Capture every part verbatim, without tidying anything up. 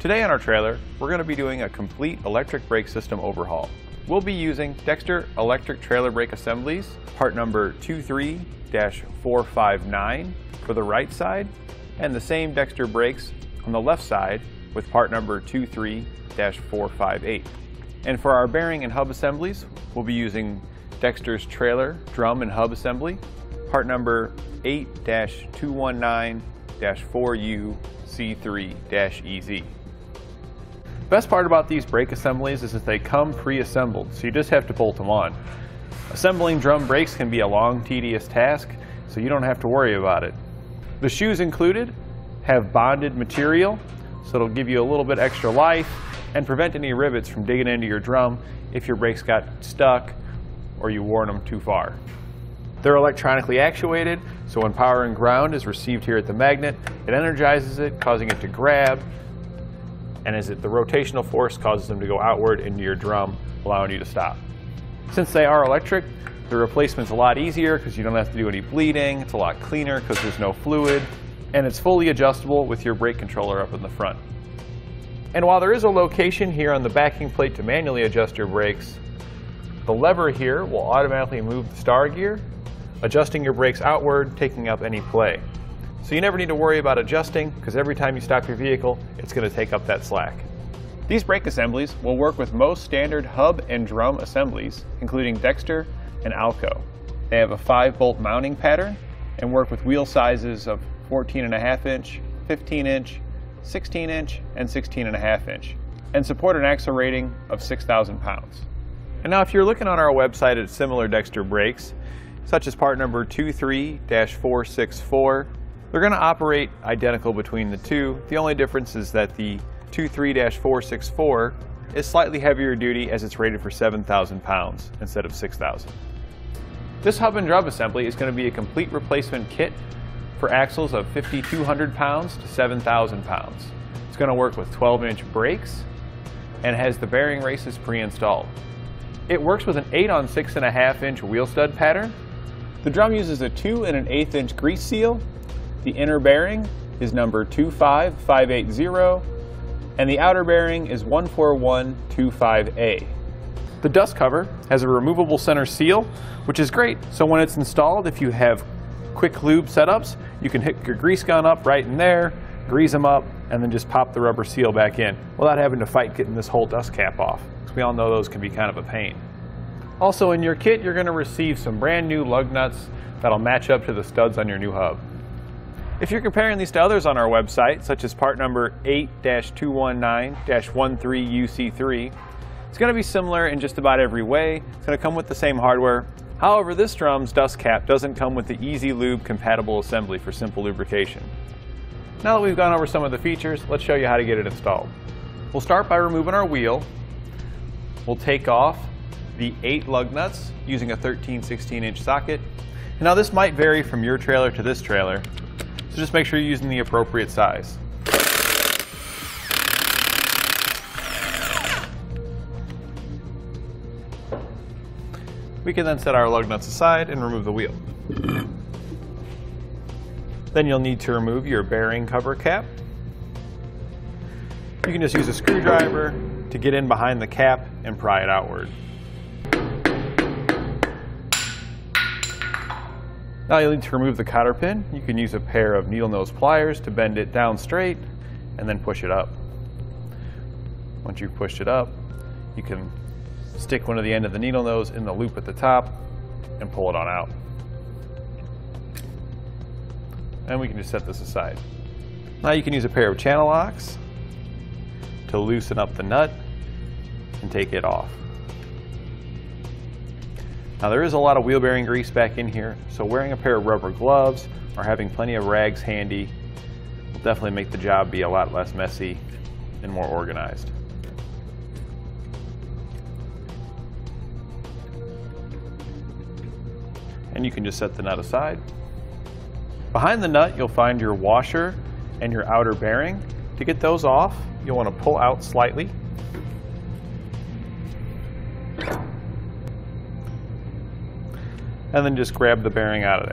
Today on our trailer, we're going to be doing a complete electric brake system overhaul. We'll be using Dexter electric trailer brake assemblies, part number two three four five nine for the right side, and the same Dexter brakes on the left side with part number two three four five eight. And for our bearing and hub assemblies, we'll be using Dexter's trailer drum and hub assembly, part number eight two one nine four U C three E Z. Best part about these brake assemblies is that they come pre-assembled, so you just have to bolt them on. Assembling drum brakes can be a long, tedious task, so you don't have to worry about it. The shoes included have bonded material, so it'll give you a little bit extra life and prevent any rivets from digging into your drum if your brakes got stuck or you wore them too far. They're electronically actuated, so when power and ground is received here at the magnet, it energizes it, causing it to grab, and as it, the rotational force causes them to go outward into your drum, allowing you to stop. Since they are electric, the replacement's a lot easier because you don't have to do any bleeding, it's a lot cleaner because there's no fluid, and it's fully adjustable with your brake controller up in the front. And while there is a location here on the backing plate to manually adjust your brakes, the lever here will automatically move the star gear, adjusting your brakes outward, taking up any play. So you never need to worry about adjusting, because every time you stop your vehicle, it's going to take up that slack. These brake assemblies will work with most standard hub and drum assemblies, including Dexter and Alco. They have a five bolt mounting pattern and work with wheel sizes of fourteen and a half inch, fifteen inch, sixteen inch, and sixteen and a half inch, and support an axle rating of six thousand pounds. And now if you're looking on our website at similar Dexter brakes, such as part number two three four six four, they're going to operate identical between the two. The only difference is that the two three four six four is slightly heavier duty, as it's rated for seven thousand pounds instead of six thousand. This hub and drum assembly is going to be a complete replacement kit for axles of fifty-two hundred pounds to seven thousand pounds. It's going to work with twelve inch brakes and has the bearing races pre-installed. It works with an eight on six and a half inch wheel stud pattern. The drum uses a two and an eighth inch grease seal. The inner bearing is number two five five eight zero, and the outer bearing is one four one two five A. The dust cover has a removable center seal, which is great. So when it's installed, if you have quick lube setups, you can hit your grease gun up right in there, grease them up, and then just pop the rubber seal back in without having to fight getting this whole dust cap off. Because we all know those can be kind of a pain. Also in your kit, you're going to receive some brand new lug nuts that'll match up to the studs on your new hub. If you're comparing these to others on our website, such as part number eight two one nine dash one three U C three, it's going to be similar in just about every way. It's going to come with the same hardware. However, this drum's dust cap doesn't come with the Easy Lube compatible assembly for simple lubrication. Now that we've gone over some of the features, let's show you how to get it installed. We'll start by removing our wheel. We'll take off the eight lug nuts using a thirteen sixteen inch socket. Now this might vary from your trailer to this trailer, so just make sure you're using the appropriate size. We can then set our lug nuts aside and remove the wheel. Then you'll need to remove your bearing cover cap. You can just use a screwdriver to get in behind the cap and pry it outward. Now you'll need to remove the cotter pin. You can use a pair of needle nose pliers to bend it down straight and then push it up. Once you've pushed it up, you can stick one of the end of the needle nose in the loop at the top and pull it on out. And we can just set this aside. Now you can use a pair of channel locks to loosen up the nut and take it off. Now there is a lot of wheel bearing grease back in here, so wearing a pair of rubber gloves or having plenty of rags handy will definitely make the job be a lot less messy and more organized. And you can just set the nut aside. Behind the nut you'll find your washer and your outer bearing. To get those off, you'll want to pull out slightly. And then just grab the bearing out of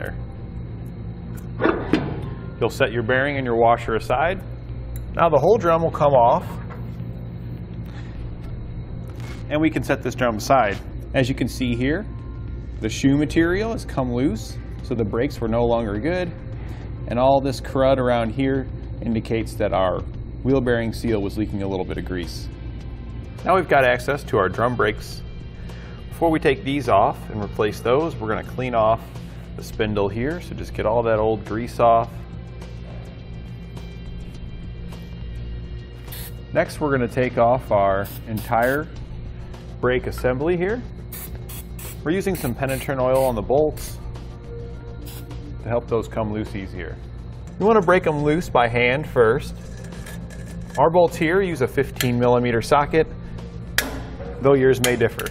there. You'll set your bearing and your washer aside. Now the whole drum will come off, and we can set this drum aside. As you can see here, the shoe material has come loose, so the brakes were no longer good, and all this crud around here indicates that our wheel bearing seal was leaking a little bit of grease. Now we've got access to our drum brakes. Before we take these off and replace those, we're going to clean off the spindle here, so just get all that old grease off. Next, we're going to take off our entire brake assembly here. We're using some penetrant oil on the bolts to help those come loose easier. You want to break them loose by hand first. Our bolts here use a fifteen millimeter socket, though yours may differ.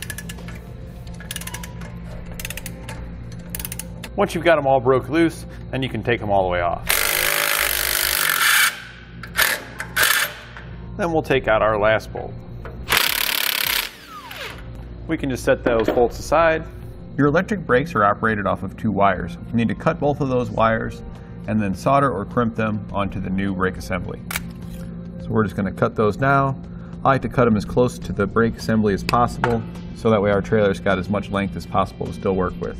Once you've got them all broke loose, then you can take them all the way off. Then we'll take out our last bolt. We can just set those bolts aside. Your electric brakes are operated off of two wires. You need to cut both of those wires and then solder or crimp them onto the new brake assembly. So we're just going to cut those now. I like to cut them as close to the brake assembly as possible, so that way our trailer's got as much length as possible to still work with.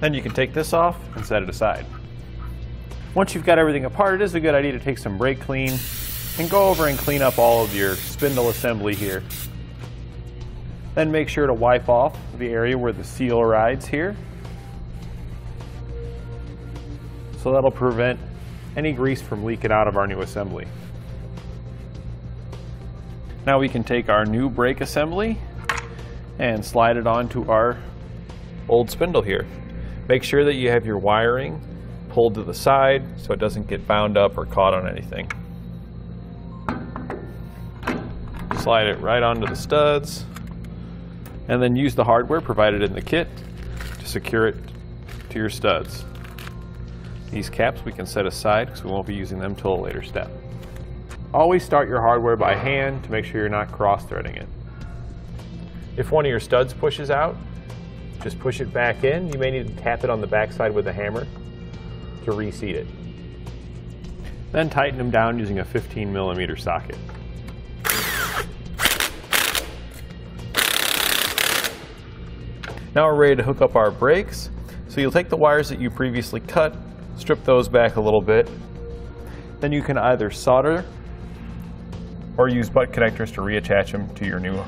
Then you can take this off and set it aside. Once you've got everything apart, it is a good idea to take some brake clean and go over and clean up all of your spindle assembly here. Then make sure to wipe off the area where the seal rides here, so that'll prevent any grease from leaking out of our new assembly. Now we can take our new brake assembly and slide it onto our old spindle here. Make sure that you have your wiring pulled to the side so it doesn't get bound up or caught on anything. Slide it right onto the studs, and then use the hardware provided in the kit to secure it to your studs. These caps we can set aside because we won't be using them till a later step. Always start your hardware by hand to make sure you're not cross-threading it. If one of your studs pushes out, just push it back in. You may need to tap it on the backside with a hammer to reseat it. Then tighten them down using a fifteen millimeter socket. Now we're ready to hook up our brakes. So you'll take the wires that you previously cut, strip those back a little bit. Then you can either solder or use butt connectors to reattach them to your new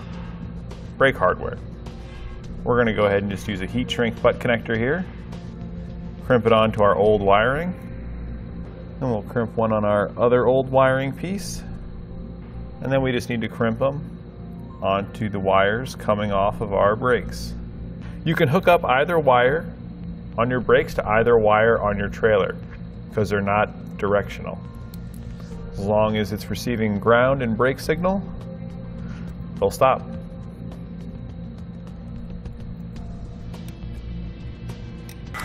brake hardware. We're going to go ahead and just use a heat shrink butt connector here, crimp it onto our old wiring, and we'll crimp one on our other old wiring piece, and then we just need to crimp them onto the wires coming off of our brakes. You can hook up either wire on your brakes to either wire on your trailer because they're not directional. As long as it's receiving ground and brake signal, they'll stop.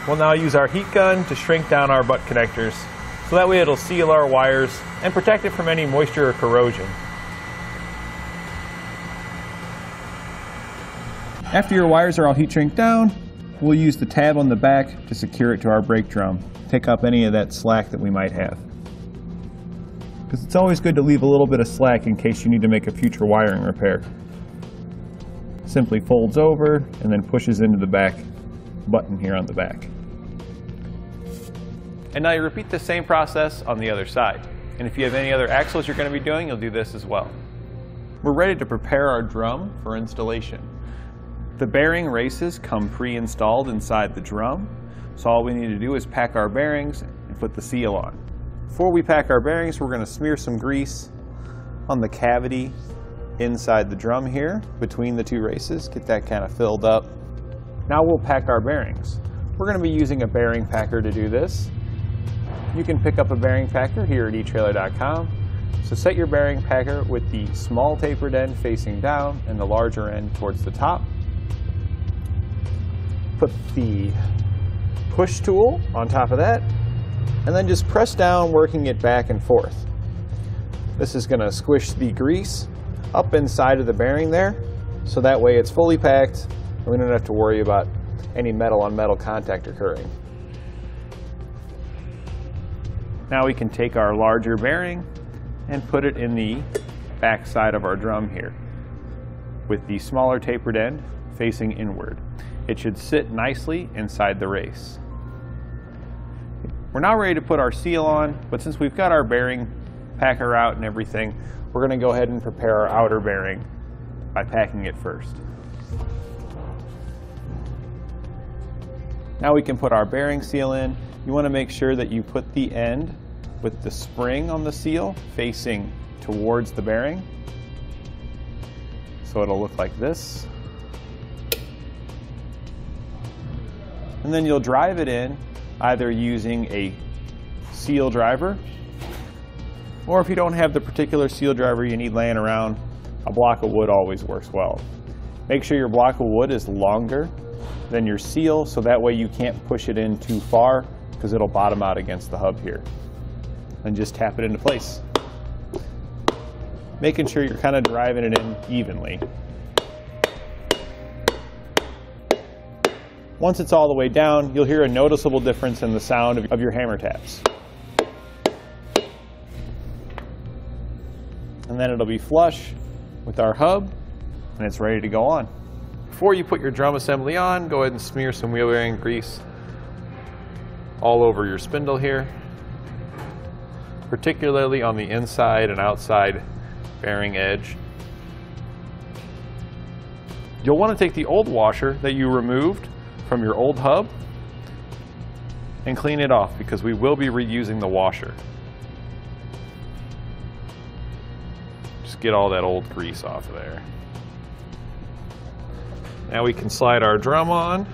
We'll now use our heat gun to shrink down our butt connectors, so that way it'll seal our wires and protect it from any moisture or corrosion. After your wires are all heat shrinked down, we'll use the tab on the back to secure it to our brake drum, pick up any of that slack that we might have. Because it's always good to leave a little bit of slack in case you need to make a future wiring repair. Simply folds over and then pushes into the back button here on the back. And now you repeat the same process on the other side. And if you have any other axles you're going to be doing, you'll do this as well. We're ready to prepare our drum for installation. The bearing races come pre-installed inside the drum, so all we need to do is pack our bearings and put the seal on. Before we pack our bearings, we're going to smear some grease on the cavity inside the drum here between the two races. Get that kind of filled up. Now we'll pack our bearings. We're going to be using a bearing packer to do this. You can pick up a bearing packer here at e Trailer dot com. So set your bearing packer with the small tapered end facing down and the larger end towards the top. Put the push tool on top of that, and then just press down, working it back and forth. This is going to squish the grease up inside of the bearing there, so that way it's fully packed. We don't have to worry about any metal on metal contact occurring. Now we can take our larger bearing and put it in the back side of our drum here, with the smaller tapered end facing inward. It should sit nicely inside the race. We're now ready to put our seal on, but since we've got our bearing packer out and everything, we're going to go ahead and prepare our outer bearing by packing it first. Now we can put our bearing seal in. You want to make sure that you put the end with the spring on the seal facing towards the bearing, so it'll look like this. And then you'll drive it in either using a seal driver, or if you don't have the particular seal driver you need laying around, a block of wood always works well. Make sure your block of wood is longer than your seal, so that way you can't push it in too far because it'll bottom out against the hub here. And just tap it into place, making sure you're kind of driving it in evenly. Once it's all the way down, you'll hear a noticeable difference in the sound of your hammer taps. And then it'll be flush with our hub, and it's ready to go on. Before you put your drum assembly on, go ahead and smear some wheel bearing grease all over your spindle here, particularly on the inside and outside bearing edge. You'll want to take the old washer that you removed from your old hub and clean it off, because we will be reusing the washer. Just get all that old grease off of there. Now we can slide our drum on.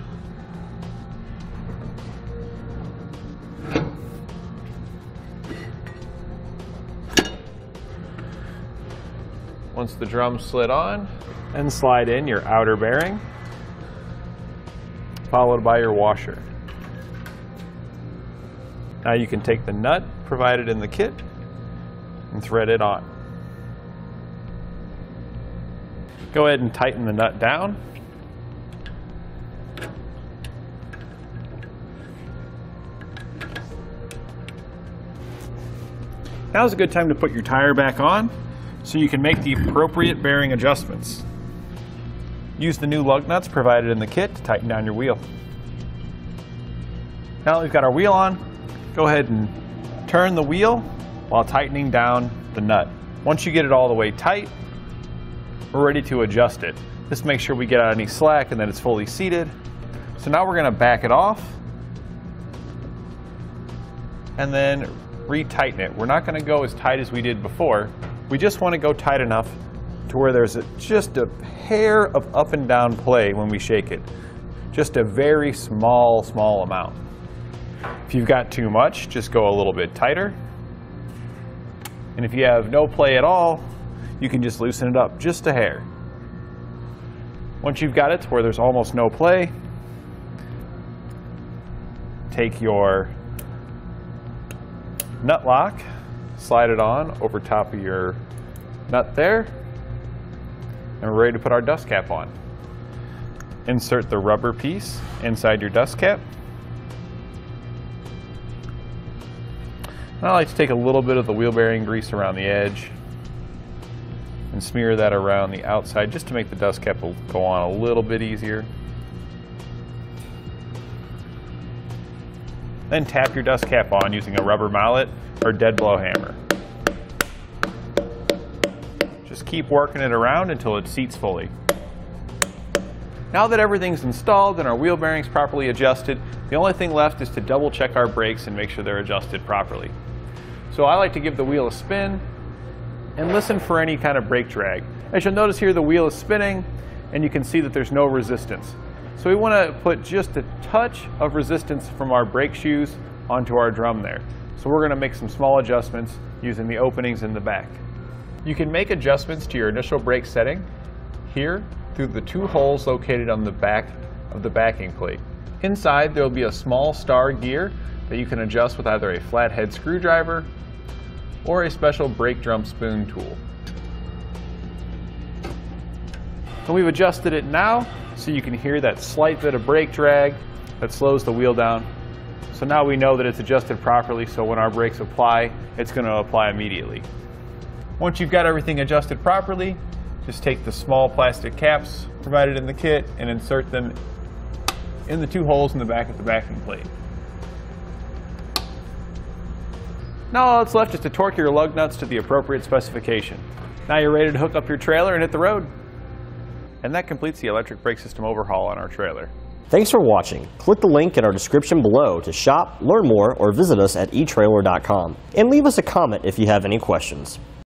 Once the drum slid on, and slide in your outer bearing, followed by your washer. Now you can take the nut provided in the kit and thread it on. Go ahead and tighten the nut down. Now's a good time to put your tire back on, so you can make the appropriate bearing adjustments. Use the new lug nuts provided in the kit to tighten down your wheel. Now that we've got our wheel on, go ahead and turn the wheel while tightening down the nut. Once you get it all the way tight, we're ready to adjust it. Just make sure we get out any slack and that it's fully seated. So now we're going to back it off and then retighten it. We're not going to go as tight as we did before. We just want to go tight enough to where there's a, just a hair of up and down play when we shake it. Just a very small, small amount. If you've got too much, just go a little bit tighter. And if you have no play at all, you can just loosen it up just a hair. Once you've got it to where there's almost no play, take your nut lock, slide it on over top of your nut there, and we're ready to put our dust cap on. Insert the rubber piece inside your dust cap. And I like to take a little bit of the wheel bearing grease around the edge and smear that around the outside just to make the dust cap go on a little bit easier. Then tap your dust cap on using a rubber mallet or dead blow hammer. Just keep working it around until it seats fully. Now that everything's installed and our wheel bearings properly adjusted, the only thing left is to double check our brakes and make sure they're adjusted properly. So I like to give the wheel a spin and listen for any kind of brake drag. As you'll notice here, the wheel is spinning and you can see that there's no resistance. So we want to put just a touch of resistance from our brake shoes onto our drum there. So we're going to make some small adjustments using the openings in the back. You can make adjustments to your initial brake setting here through the two holes located on the back of the backing plate. Inside there will be a small star gear that you can adjust with either a flathead screwdriver or a special brake drum spoon tool. And we've adjusted it now so you can hear that slight bit of brake drag that slows the wheel down. So now we know that it's adjusted properly, so when our brakes apply, it's going to apply immediately. Once you've got everything adjusted properly, just take the small plastic caps provided in the kit and insert them in the two holes in the back of the backing plate. Now all that's left is to torque your lug nuts to the appropriate specification. Now you're ready to hook up your trailer and hit the road. And that completes the electric brake system overhaul on our trailer. Thanks for watching. Click the link in our description below to shop, learn more, or visit us at e Trailer dot com. And leave us a comment if you have any questions.